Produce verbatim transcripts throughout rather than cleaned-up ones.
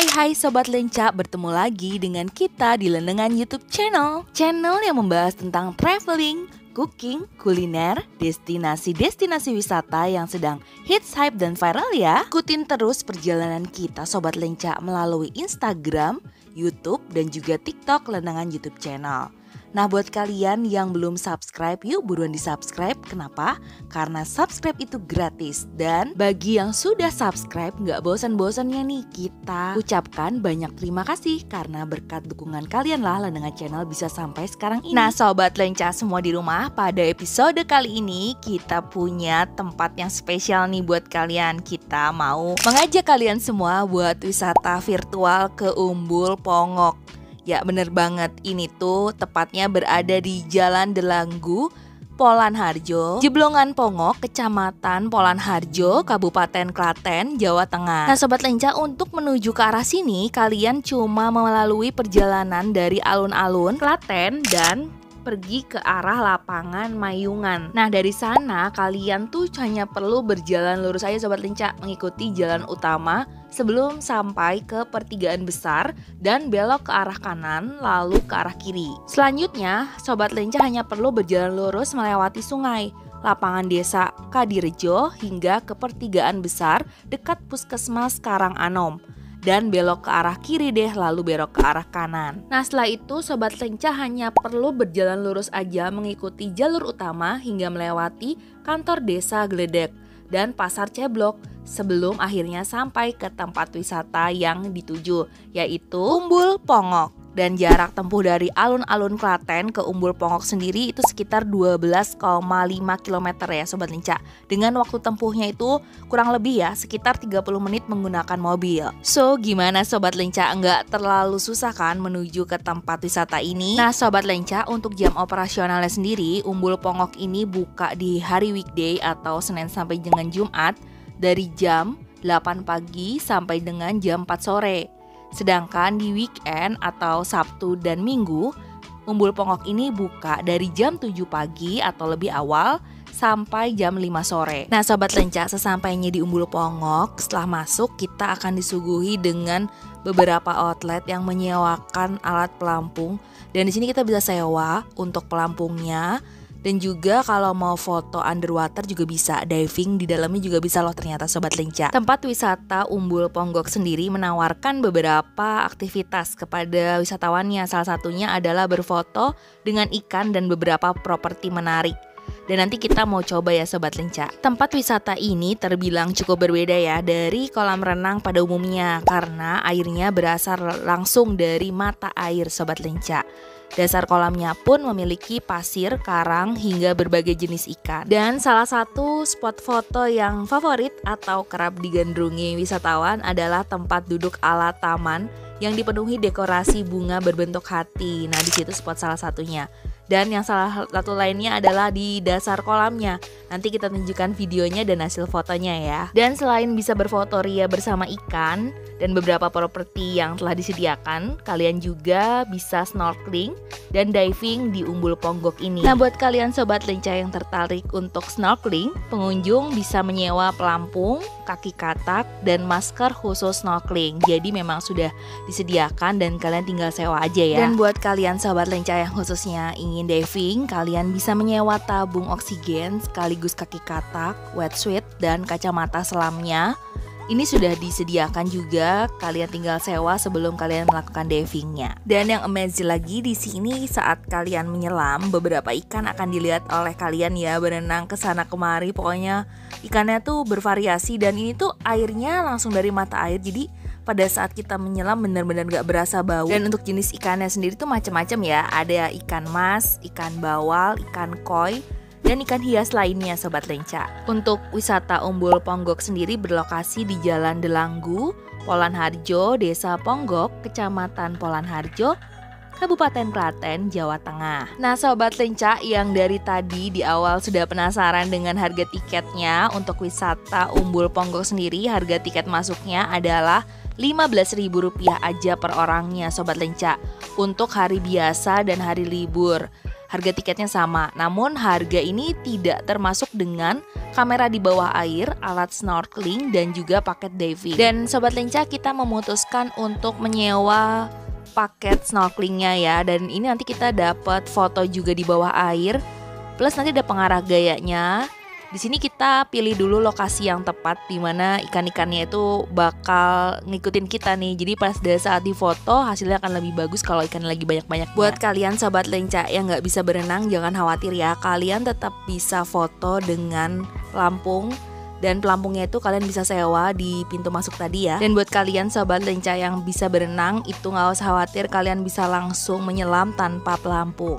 Hai hai Sobat Lencha, bertemu lagi dengan kita di Lenangan YouTube Channel. Channel yang membahas tentang traveling, cooking, kuliner, destinasi-destinasi wisata yang sedang hits, hype, dan viral ya. Ikutin terus perjalanan kita Sobat Lencha melalui Instagram, YouTube, dan juga TikTok Lenangan YouTube Channel. Nah, buat kalian yang belum subscribe, yuk buruan di-subscribe. Kenapa? Karena subscribe itu gratis. Dan bagi yang sudah subscribe, nggak bosan-bosannya nih kita ucapkan banyak terima kasih. Karena berkat dukungan kalian lah Lenangan Channel bisa sampai sekarang ini. Nah, Sobat Lencha semua di rumah, pada episode kali ini kita punya tempat yang spesial nih buat kalian. Kita mau mengajak kalian semua buat wisata virtual ke Umbul Ponggok. Ya bener banget, ini tuh tepatnya berada di Jalan Delanggu, Polan Harjo, Jeblongan Ponggok, Kecamatan Polan Harjo, Kabupaten Klaten, Jawa Tengah. Nah Sobat Lencha, untuk menuju ke arah sini kalian cuma melalui perjalanan dari alun-alun Klaten dan pergi ke arah lapangan Mayungan. Nah dari sana kalian tuh hanya perlu berjalan lurus aja Sobat Lencha, mengikuti jalan utama sebelum sampai ke pertigaan besar dan belok ke arah kanan lalu ke arah kiri. Selanjutnya Sobat Lencha hanya perlu berjalan lurus melewati sungai, lapangan desa Kadirejo hingga ke pertigaan besar dekat Puskesmas Karanganom. Dan belok ke arah kiri deh, lalu belok ke arah kanan. Nah setelah itu Sobat Lencha hanya perlu berjalan lurus aja mengikuti jalur utama hingga melewati kantor desa Gledek dan pasar Ceblok sebelum akhirnya sampai ke tempat wisata yang dituju, yaitu Umbul Ponggok. Dan jarak tempuh dari alun-alun Klaten ke Umbul Ponggok sendiri itu sekitar dua belas koma lima kilometer ya Sobat Lencha. Dengan waktu tempuhnya itu kurang lebih ya sekitar tiga puluh menit menggunakan mobil. So gimana Sobat Lencha, nggak terlalu susah kan menuju ke tempat wisata ini? Nah Sobat Lencha, untuk jam operasionalnya sendiri Umbul Ponggok ini buka di hari weekday atau Senin sampai dengan Jumat dari jam delapan pagi sampai dengan jam empat sore. Sedangkan di weekend atau Sabtu dan Minggu, Umbul Ponggok ini buka dari jam tujuh pagi atau lebih awal sampai jam lima sore. Nah Sobat Lencha, sesampainya di Umbul Ponggok, setelah masuk kita akan disuguhi dengan beberapa outlet yang menyewakan alat pelampung. Dan di sini kita bisa sewa untuk pelampungnya. Dan juga kalau mau foto underwater juga bisa, diving di dalamnya juga bisa loh ternyata Sobat Lencha. Tempat wisata Umbul Ponggok sendiri menawarkan beberapa aktivitas kepada wisatawannya. Salah satunya adalah berfoto dengan ikan dan beberapa properti menarik. Dan nanti kita mau coba ya Sobat Lencha. Tempat wisata ini terbilang cukup berbeda ya dari kolam renang pada umumnya, karena airnya berasal langsung dari mata air Sobat Lencha. Dasar kolamnya pun memiliki pasir, karang, hingga berbagai jenis ikan. Dan salah satu spot foto yang favorit atau kerap digandrungi wisatawan adalah tempat duduk ala taman yang dipenuhi dekorasi bunga berbentuk hati. Nah di situ spot salah satunya. Dan yang salah satu lainnya adalah di dasar kolamnya. Nanti kita tunjukkan videonya dan hasil fotonya ya. Dan selain bisa berfoto ria bersama ikan dan beberapa properti yang telah disediakan, kalian juga bisa snorkeling dan diving di Umbul Ponggok ini. Nah buat kalian Sobat Lencha yang tertarik untuk snorkeling, pengunjung bisa menyewa pelampung, kaki katak, dan masker khusus snorkeling. Jadi memang sudah disediakan dan kalian tinggal sewa aja ya. Dan buat kalian Sobat Lencha yang khususnya ingin diving, kalian bisa menyewa tabung oksigen sekaligus kaki katak, wetsuit, dan kacamata selamnya. Ini sudah disediakan juga, kalian tinggal sewa sebelum kalian melakukan divingnya. Dan yang amazing lagi di sini saat kalian menyelam, beberapa ikan akan dilihat oleh kalian ya berenang kesana kemari. Pokoknya ikannya tuh bervariasi dan ini tuh airnya langsung dari mata air, jadi pada saat kita menyelam benar-benar gak berasa bau. Dan untuk jenis ikannya sendiri tuh macam-macam ya, ada ikan mas, ikan bawal, ikan koi, dan ikan hias lainnya, Sobat Lencha. Untuk wisata Umbul Ponggok sendiri berlokasi di Jalan Delanggu, Polanharjo, Desa Ponggok, Kecamatan Polanharjo, Kabupaten Klaten, Jawa Tengah. Nah, Sobat Lencha yang dari tadi di awal sudah penasaran dengan harga tiketnya, untuk wisata Umbul Ponggok sendiri harga tiket masuknya adalah lima belas ribu rupiah aja per orangnya, Sobat Lencha, untuk hari biasa dan hari libur. Harga tiketnya sama, namun harga ini tidak termasuk dengan kamera di bawah air, alat snorkeling, dan juga paket diving. Dan Sobat Lencha, kita memutuskan untuk menyewa paket snorkelingnya ya, dan ini nanti kita dapat foto juga di bawah air, plus nanti ada pengarah gayanya. Di sini kita pilih dulu lokasi yang tepat di mana ikan-ikannya itu bakal ngikutin kita nih. Jadi pas pada saat difoto hasilnya akan lebih bagus kalau ikan lagi banyak-banyak. Buat kalian Sobat Lencha yang nggak bisa berenang, jangan khawatir ya, kalian tetap bisa foto dengan pelampung. Dan pelampungnya itu kalian bisa sewa di pintu masuk tadi ya. Dan buat kalian Sobat Lencha yang bisa berenang, itu nggak usah khawatir, kalian bisa langsung menyelam tanpa pelampung.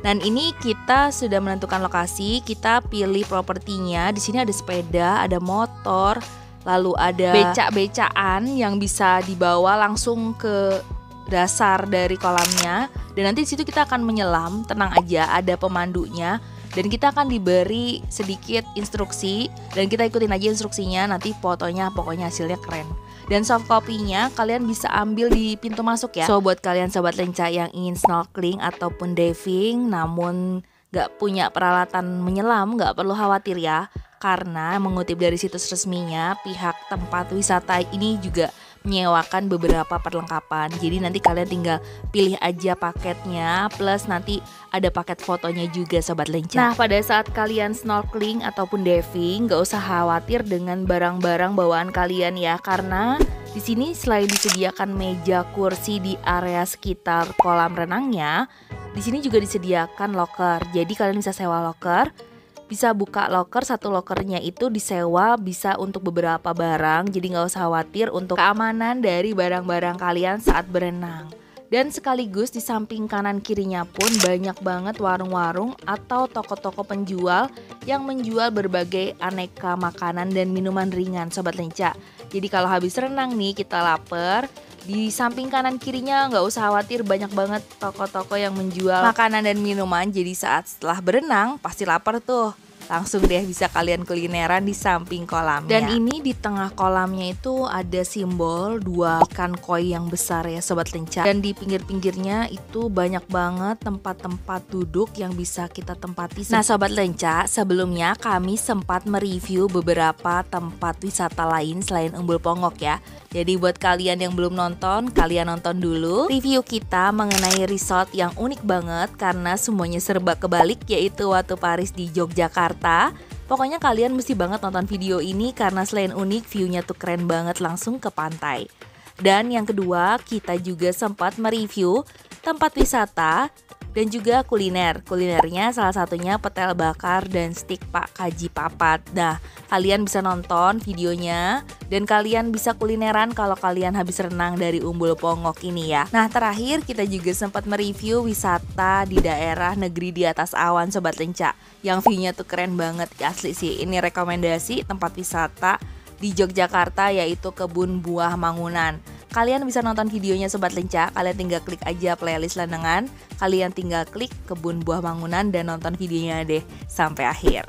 Dan ini kita sudah menentukan lokasi, kita pilih propertinya. Di sini ada sepeda, ada motor, lalu ada becak-becaan yang bisa dibawa langsung ke dasar dari kolamnya. Dan nanti di situ kita akan menyelam, tenang aja, ada pemandunya. Dan kita akan diberi sedikit instruksi, dan kita ikutin aja instruksinya, nanti fotonya pokoknya hasilnya keren. Dan soft copy-nya kalian bisa ambil di pintu masuk ya. So buat kalian Sobat Lencha yang ingin snorkeling ataupun diving namun gak punya peralatan menyelam, gak perlu khawatir ya, karena mengutip dari situs resminya, pihak tempat wisata ini juga menyewakan beberapa perlengkapan. Jadi nanti kalian tinggal pilih aja paketnya, plus nanti ada paket fotonya juga Sobat Lencha. Nah, pada saat kalian snorkeling ataupun diving gak usah khawatir dengan barang-barang bawaan kalian ya, karena di sini selain disediakan meja kursi di area sekitar kolam renangnya, di sini juga disediakan loker. Jadi kalian bisa sewa loker, bisa buka loker, satu lokernya itu disewa bisa untuk beberapa barang, jadi nggak usah khawatir untuk keamanan dari barang-barang kalian saat berenang. Dan sekaligus di samping kanan kirinya pun banyak banget warung-warung atau toko-toko penjual yang menjual berbagai aneka makanan dan minuman ringan Sobat Lencha. Jadi kalau habis renang nih kita lapar, di samping kanan kirinya nggak usah khawatir, banyak banget toko-toko yang menjual makanan dan minuman. Jadi saat setelah berenang pasti lapar tuh, langsung deh bisa kalian kulineran di samping kolamnya. Dan ini di tengah kolamnya itu ada simbol dua ikan koi yang besar ya Sobat Lencha. Dan di pinggir-pinggirnya itu banyak banget tempat-tempat duduk yang bisa kita tempati. Nah Sobat Lencha, sebelumnya kami sempat mereview beberapa tempat wisata lain selain Umbul Ponggok ya. Jadi buat kalian yang belum nonton, kalian nonton dulu review kita mengenai resort yang unik banget karena semuanya serba kebalik, yaitu Watu Paris di Yogyakarta. Pokoknya kalian mesti banget nonton video ini karena selain unik, view-nya tuh keren banget langsung ke pantai. Dan yang kedua, kita juga sempat mereview tempat wisata dan juga kuliner. Kulinernya salah satunya petel bakar dan stik Pak Kaji Papat. Nah, kalian bisa nonton videonya dan kalian bisa kulineran kalau kalian habis renang dari Umbul Ponggok ini ya. Nah, terakhir kita juga sempat mereview wisata di daerah negeri di atas awan Sobat Lencha, yang view-nya tuh keren banget asli sih. Ini rekomendasi tempat wisata di Yogyakarta, yaitu Kebun Buah Mangunan. Kalian bisa nonton videonya Sobat Lencha, kalian tinggal klik aja playlist Lenangan, kalian tinggal klik Kebun Buah Mangunan dan nonton videonya deh sampai akhir.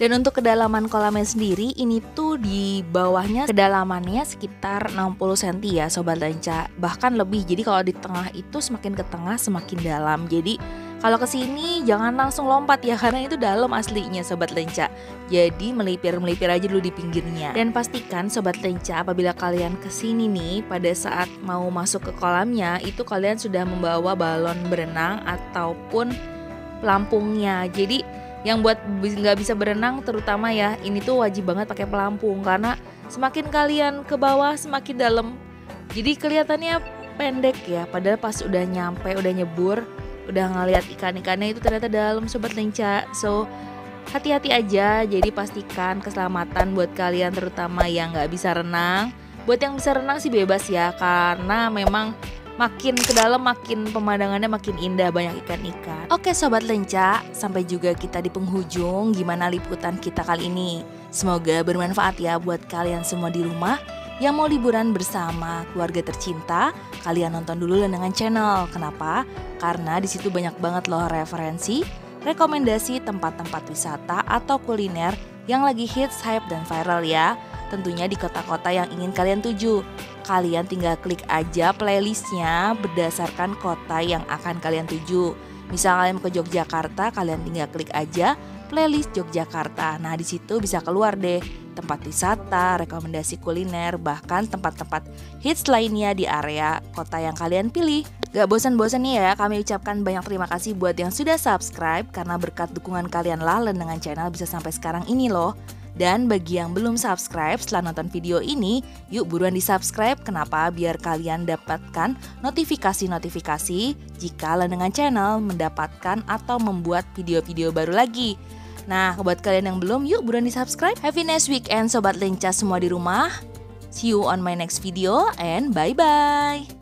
Dan untuk kedalaman kolamnya sendiri, ini tuh di bawahnya kedalamannya sekitar enam puluh sentimeter ya Sobat Lencha, bahkan lebih. Jadi kalau di tengah itu semakin ke tengah semakin dalam. Jadi kalau kesini jangan langsung lompat ya, karena itu dalam aslinya Sobat Lencha. Jadi melipir-melipir aja dulu di pinggirnya. Dan pastikan Sobat Lencha, apabila kalian kesini nih, pada saat mau masuk ke kolamnya itu kalian sudah membawa balon berenang ataupun pelampungnya. Jadi yang buat nggak bisa berenang terutama ya, ini tuh wajib banget pakai pelampung, karena semakin kalian ke bawah semakin dalam. Jadi kelihatannya pendek ya, padahal pas udah nyampe, udah nyebur, udah ngeliat ikan-ikannya itu ternyata dalam Sobat Lencha. So hati-hati aja, jadi pastikan keselamatan buat kalian terutama yang nggak bisa renang. Buat yang bisa renang sih bebas ya, karena memang makin ke dalam makin pemandangannya makin indah, banyak ikan-ikan. Oke Sobat Lenca, sampai juga kita di penghujung gimana liputan kita kali ini. Semoga bermanfaat ya buat kalian semua di rumah yang mau liburan bersama keluarga tercinta. Kalian nonton dulu Lenangan Channel. Kenapa? Karena disitu banyak banget loh referensi, rekomendasi tempat-tempat wisata atau kuliner yang lagi hits, hype, dan viral ya. Tentunya di kota-kota yang ingin kalian tuju. Kalian tinggal klik aja playlistnya berdasarkan kota yang akan kalian tuju. Misal kalian ke Yogyakarta, kalian tinggal klik aja playlist Yogyakarta. Nah disitu bisa keluar deh tempat wisata, rekomendasi kuliner, bahkan tempat-tempat hits lainnya di area kota yang kalian pilih. Gak bosan-bosan nih ya, kami ucapkan banyak terima kasih buat yang sudah subscribe, karena berkat dukungan kalian lah Lenangan Channel bisa sampai sekarang ini loh. Dan bagi yang belum subscribe setelah nonton video ini, yuk buruan di subscribe. Kenapa? Biar kalian dapatkan notifikasi-notifikasi jika Lenangan Channel mendapatkan atau membuat video-video baru lagi. Nah, buat kalian yang belum, yuk buruan di subscribe. Have a nice weekend Sobat Lenca semua di rumah. See you on my next video and bye-bye.